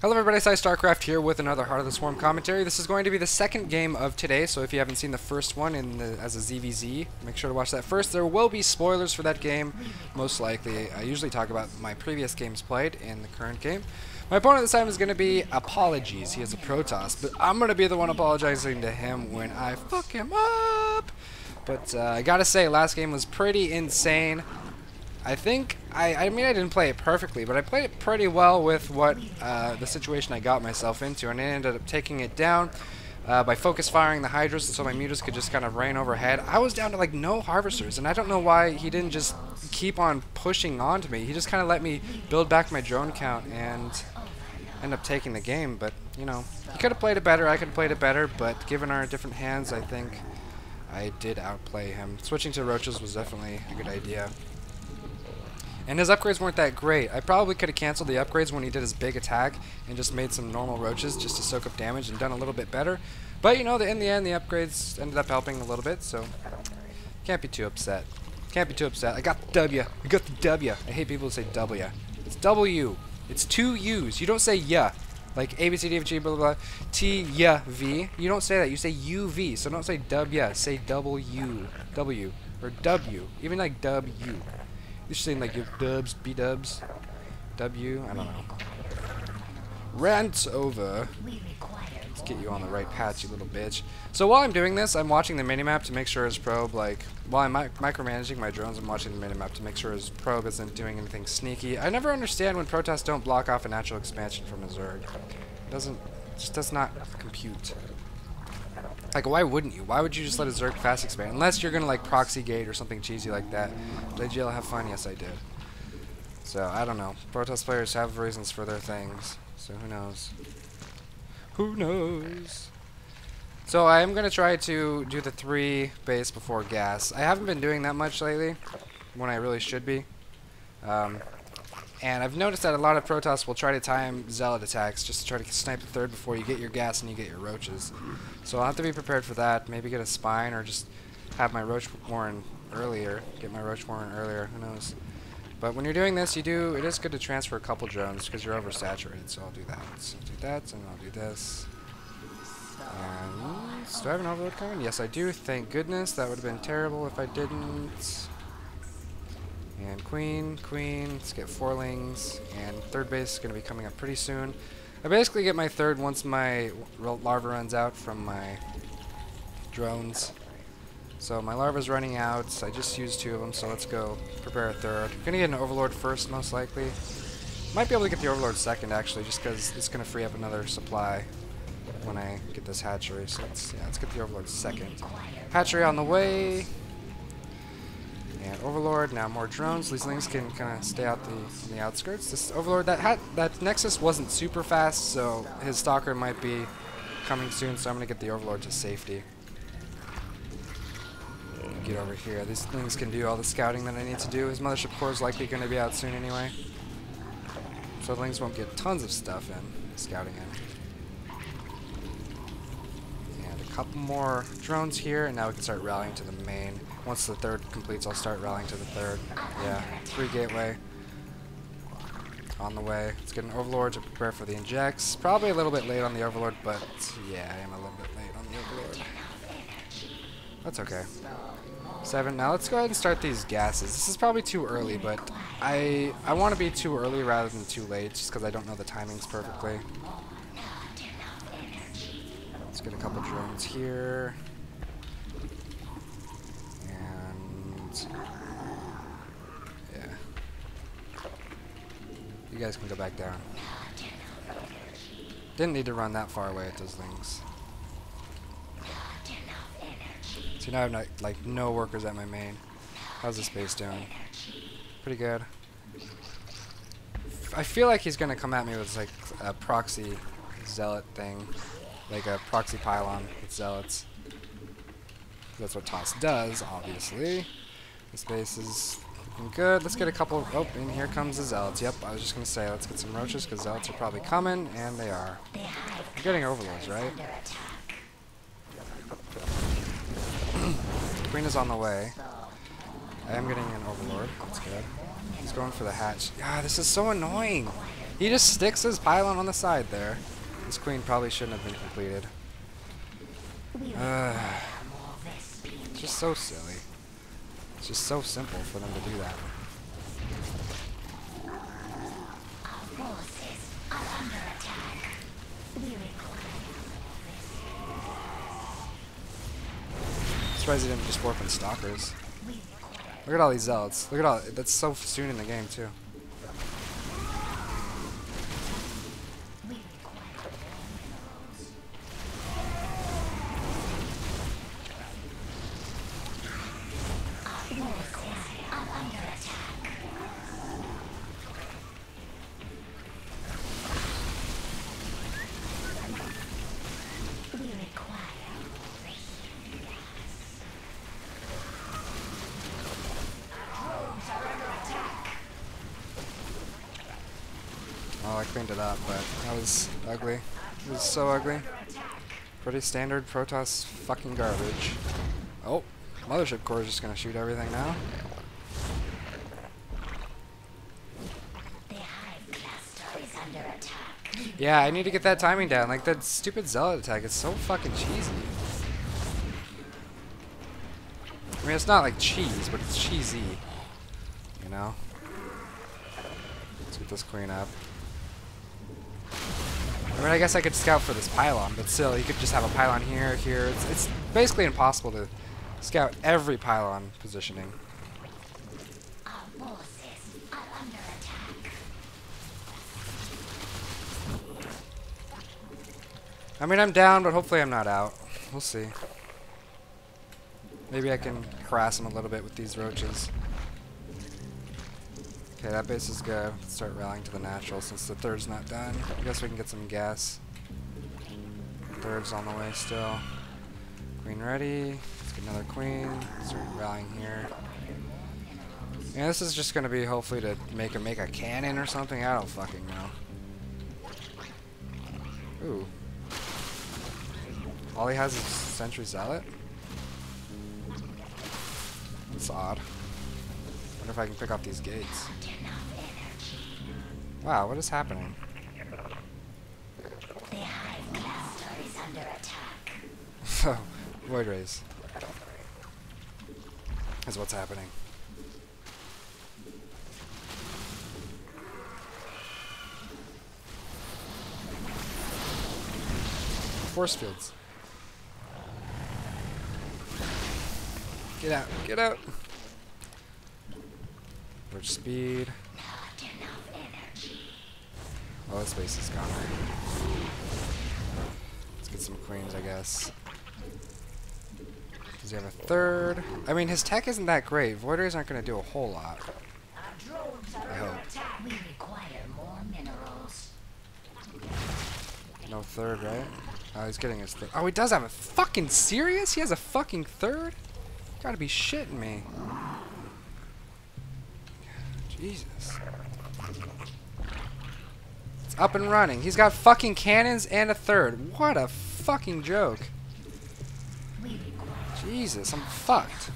Hello everybody, PsY Starcraft here with another Heart of the Swarm commentary. This is going to be the second game of today, so if you haven't seen the first one as a ZVZ, make sure to watch that first. There will be spoilers for that game, most likely. I usually talk about my previous games played in the current game. My opponent this time is going to be Apologies. He is a Protoss, but I'm going to be the one apologizing to him when I fuck him up. But I gotta say, last game was pretty insane. I think, I mean I didn't play it perfectly, but I played it pretty well with what the situation I got myself into, and I ended up taking it down by focus firing the Hydras, so my Mutas could just kind of rain overhead. I was down to like no Harvesters, and I don't know why he didn't just keep on pushing onto me. He just kind of let me build back my drone count and end up taking the game. But you know, he could have played it better, I could have played it better, but given our different hands, I think I did outplay him. Switching to Roaches was definitely a good idea. And his upgrades weren't that great. I probably could have canceled the upgrades when he did his big attack and just made some normal Roaches just to soak up damage and done a little bit better. But you know, in the end, the upgrades ended up helping a little bit, so can't be too upset. Can't be too upset. I got the W. I got the W. I hate people who say W. It's W. It's two U's. You don't say yeah. Like A, B, C, D, F, G, blah, blah, blah. T, yeah, V. You don't say that. You say UV. So don't say W. Say W. W. Or W. Even like W. You're saying like your dubs, B dubs, W, I don't know. Rant over. Let's get you on the right path, you little bitch. So while I'm doing this, I'm watching the minimap to make sure his probe, like, while I'm micromanaging my drones, I'm watching the minimap to make sure his probe isn't doing anything sneaky. I never understand when Protoss don't block off a natural expansion from his Zerg. It doesn't, just does not compute. Like, why wouldn't you? Why would you just let a Zerg fast expand? Unless you're going to, like, proxy gate or something cheesy like that. Did y'all have fun? Yes, I did. So, I don't know. Protoss players have reasons for their things. So, who knows? Who knows? So, I am going to try to do the 3 base before gas. I haven't been doing that much lately, when I really should be. And I've noticed that a lot of Protoss will try to time Zealot attacks just to try to snipe the 3rd before you get your gas and you get your Roaches. So I'll have to be prepared for that. Maybe get a Spine or just have my Roach Warren earlier. Get my Roach Warren earlier. Who knows? But when you're doing this, it is good to transfer a couple drones because you're oversaturated. So I'll do that. So I'll do that, and I'll do this. And do I have an overload coming? Yes, I do. Thank goodness. That would have been terrible if I didn't. And queen, queen, let's get 4 lings, and 3rd base is going to be coming up pretty soon. I basically get my 3rd once my larva runs out from my drones. So my larva's running out, so I just used 2 of them, so let's go prepare a 3rd. I'm going to get an overlord first, most likely. Might be able to get the overlord second, actually, just because it's going to free up another supply when I get this hatchery. So let's get the overlord second. Hatchery on the way. And Overlord, now more drones. These Lings can kind of stay out in the outskirts. This Overlord, that Nexus wasn't super fast, so his Stalker might be coming soon, so I'm going to get the Overlord to safety. Get over here. These Lings can do all the scouting that I need to do. His Mothership Core is likely going to be out soon anyway. So the Lings won't get tons of stuff in, scouting in. And a couple more drones here, and now we can start rallying to the main. Once the 3rd completes, I'll start rallying to the 3rd. Yeah, 3 gateway. On the way. Let's get an Overlord to prepare for the injects. Probably a little bit late on the Overlord, but yeah, I am a little bit late on the Overlord. That's okay. 7. Now let's go ahead and start these gases. This is probably too early, but I want to be too early rather than too late, just because I don't know the timings perfectly. Let's get a couple drones here. Yeah. You guys can go back down. Didn't need to run that far away at those Lings. So now I have like no workers at my main. How's this base doing? Pretty good. I feel like he's gonna come at me with like a proxy zealot thing, like a proxy pylon with zealots. That's what Toss does, obviously. This base is looking good. Let's get a couple. Oh, and here comes the Zealots. Yep, I was just going to say, let's get some Roaches, because Zealots are probably coming, and they are. We're getting Overlords, right? Queen is on the way. I am getting an Overlord. That's good. He's going for the hatch. God, this is so annoying. He just sticks his pylon on the side there. This queen probably shouldn't have been completed. It's just so silly. It's just so simple for them to do that. I'm surprised they didn't just warp in stalkers. Look at all these zealots. Look at all. That's so soon in the game too. I cleaned it up, but that was ugly. It was so ugly. Pretty standard Protoss fucking garbage. Oh, Mothership Core is just gonna shoot everything now. Yeah, I need to get that timing down. Like, that stupid zealot attack is so fucking cheesy. I mean, it's not like cheese, but it's cheesy. You know? Let's get this queen up. I mean, I guess I could scout for this pylon, but still, you could just have a pylon here, here. It's basically impossible to scout every pylon positioning. Our forces are under attack. I mean, I'm down, but hopefully I'm not out. We'll see. Maybe I can harass him a little bit with these roaches. Okay, that base is good. Let's start rallying to the natural since the third's not done. I guess we can get some gas. Third's on the way still. Queen ready. Let's get another queen. Start rallying here. Yeah, this is just gonna be hopefully to make a cannon or something. I don't fucking know. Ooh. All he has is sentry zealot. That's odd. I wonder if I can pick up these gates. Wow, what is happening? The hive cluster is under attack. So, void rays is what's happening. Force fields. Get out! Get out! Which speed. Oh, this base is gone already. Let's get some queens, I guess. Does he have a third? I mean, his tech isn't that great. Void rays aren't going to do a whole lot. I hope. We require more minerals. No third, right? Oh, he's getting his third. Oh, he does have a fucking serious? He has a fucking third? You gotta be shitting me. Jesus. It's up and running. He's got fucking cannons and a third. What a fucking joke. Jesus, I'm fucked.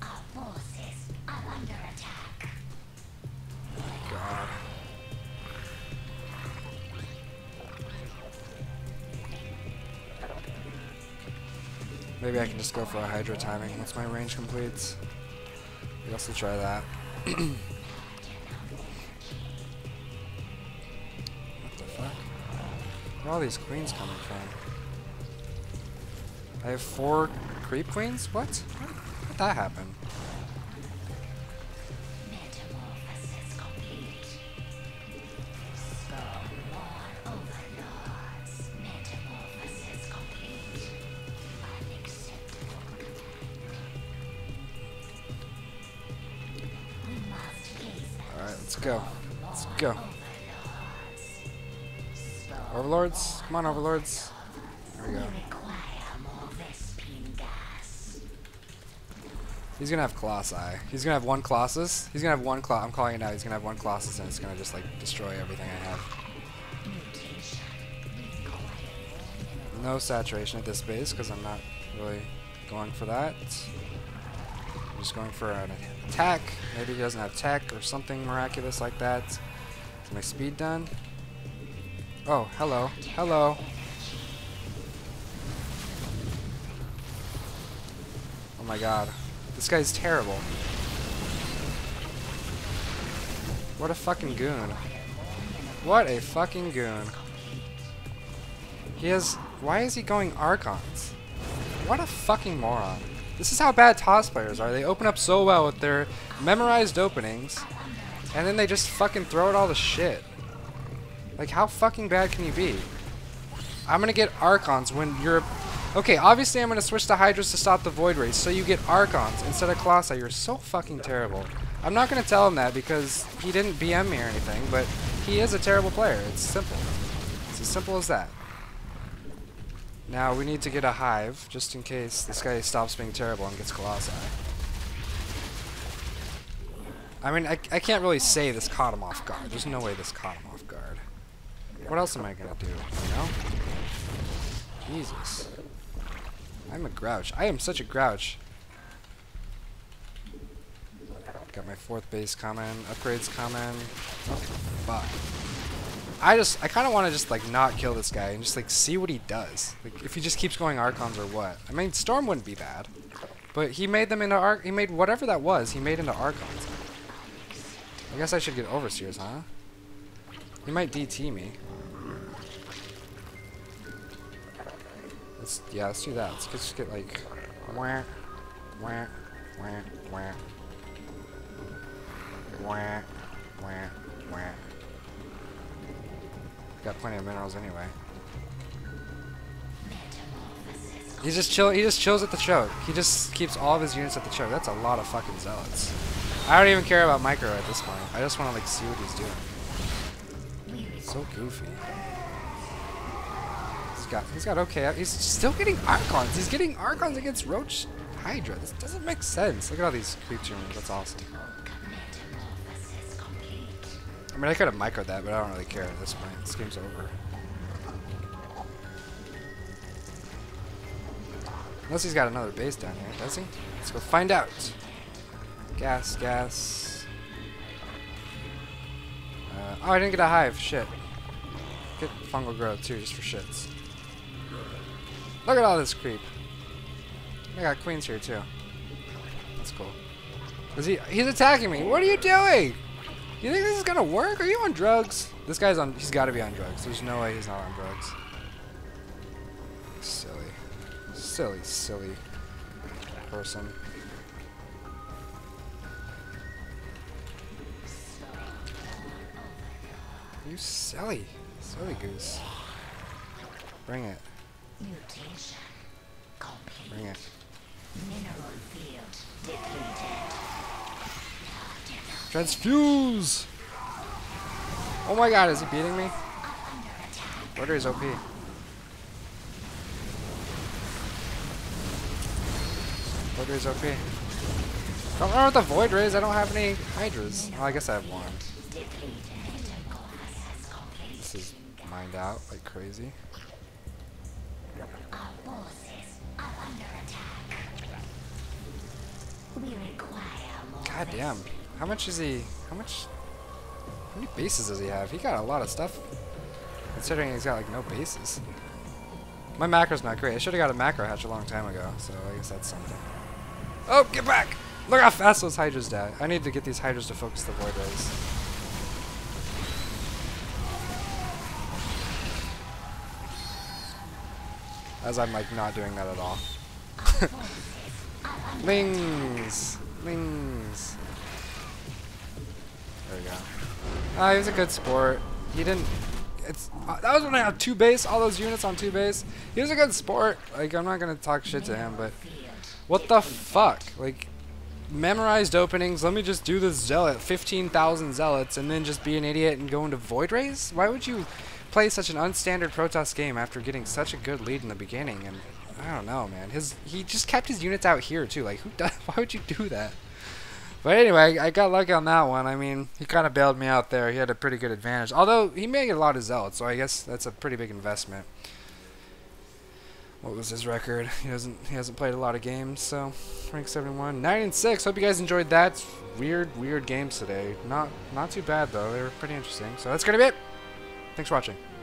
God. Maybe I can just go for a Hydra timing once my range completes. I guess we'll try that. What the fuck? Where are all these queens coming from? I have 4 creep queens? What? How did that happen? Let's go. Overlords, come on, overlords. There we go. He's gonna have Colossi. He's gonna have one Colossus. He's gonna have one Colossus. I'm calling it now. He's gonna have one Colossus and it's gonna just like destroy everything I have. No saturation at this base because I'm not really going for that. just going for an attack. Maybe he doesn't have tech or something miraculous like that. Is my speed done? Oh, hello. Hello. Oh my god. This guy's terrible. What a fucking goon. What a fucking goon. He has... Why is he going Archons? What a fucking moron. This is how bad TOS players are. They open up so well with their memorized openings, and then they just fucking throw at all the shit. Like, how fucking bad can you be? I'm gonna get Archons when you're... Okay, obviously I'm gonna switch to Hydras to stop the Void Race, so you get Archons instead of Colossi. You're so fucking terrible. I'm not gonna tell him that because he didn't BM me or anything, but he is a terrible player. It's simple. It's as simple as that. Now we need to get a hive, just in case this guy stops being terrible and gets Colossi. I mean, I can't really say this caught him off guard. There's no way this caught him off guard. What else am I gonna do, you know? Jesus. I'm a grouch. I am such a grouch. Got my fourth base coming, upgrades coming. Oh, fuck. I kind of want to just, like, not kill this guy and just, like, see what he does. Like, if he just keeps going Archons or what. I mean, Storm wouldn't be bad. But he made them into Archons. He made whatever that was, he made into Archons. I guess I should get Overseers, huh? He might DT me. Let's do that. Let's just get, like, wah, wah, wah, wah. Wah, wah, wah. Got plenty of minerals anyway. He's just chill. He just chills at the choke. He just keeps all of his units at the choke. That's a lot of fucking zealots. I don't even care about micro at this point. I just want to like see what he's doing. So goofy. He's got okay. He's still getting Archons. He's getting Archons against Roach Hydra. This doesn't make sense. Look at all these creature units. That's awesome. I mean, I could have microed that, but I don't really care at this point. This game's over. Unless he's got another base down here, does he? Let's go find out. Gas, gas. Oh, I didn't get a hive. Shit. Get fungal growth, too, just for shits. Look at all this creep. I got queens here, too. That's cool. He's attacking me. What are you doing? You think this is gonna work? Are you on drugs? This guy's on. He's gotta be on drugs. There's no way he's not on drugs. Silly. Silly, silly person. You silly. Silly goose. Bring it. Mutation complete. Bring it. Mineral field depleted. Transfuse! Oh my god, is he beating me? Order is OP. Order is OP. Don't run with the Void Rays, I don't have any Hydras. Well, I guess I have one. This is mined out like crazy. God damn. How much is he? How many bases does he have? He got a lot of stuff. Considering he's got like no bases. My macro's not great. I should have got a macro hatch a long time ago, so I guess that's something. Oh, get back! Look how fast those Hydras die. I need to get these Hydras to focus the Void Rays. As I'm like not doing that at all. Lings! Lings! There we go. He was a good sport. He didn't... that was when I had two base, all those units on two base. He was a good sport. Like, I'm not going to talk shit to him, but... What the fuck? Like, memorized openings. Let me just do this zealot, 15,000 zealots, and then just be an idiot and go into Void Rays? Why would you play such an unstandard Protoss game after getting such a good lead in the beginning? And I don't know, man. He just kept his units out here, too. Like, who does, why would you do that? But anyway, I got lucky on that one. I mean, he kind of bailed me out there. He had a pretty good advantage. Although, he may get a lot of zealots, so I guess that's a pretty big investment. What was his record? He hasn't played a lot of games, so rank 71, 9 and 6. Hope you guys enjoyed that. Weird games today. Not too bad though. They were pretty interesting. So that's gonna be it. Thanks for watching.